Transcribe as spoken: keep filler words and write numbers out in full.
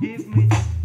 Give me